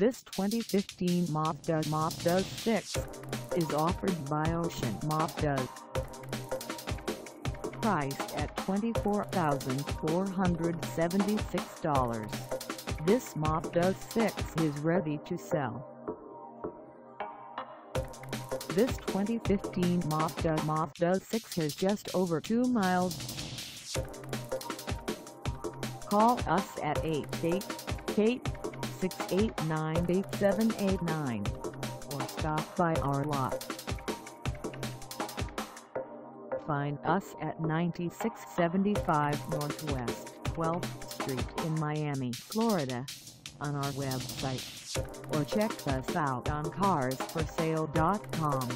This 2015 Mazda 6 is offered by Ocean Mazda. Priced at $24,476, this Mazda 6 is ready to sell. This 2015 Mazda 6 has just over 2 miles. Call us at 888-689-8789 or stop by our lot. Find us at 9675 Northwest 12th Street in Miami, Florida, on our website, or check us out on CarsforSale.com.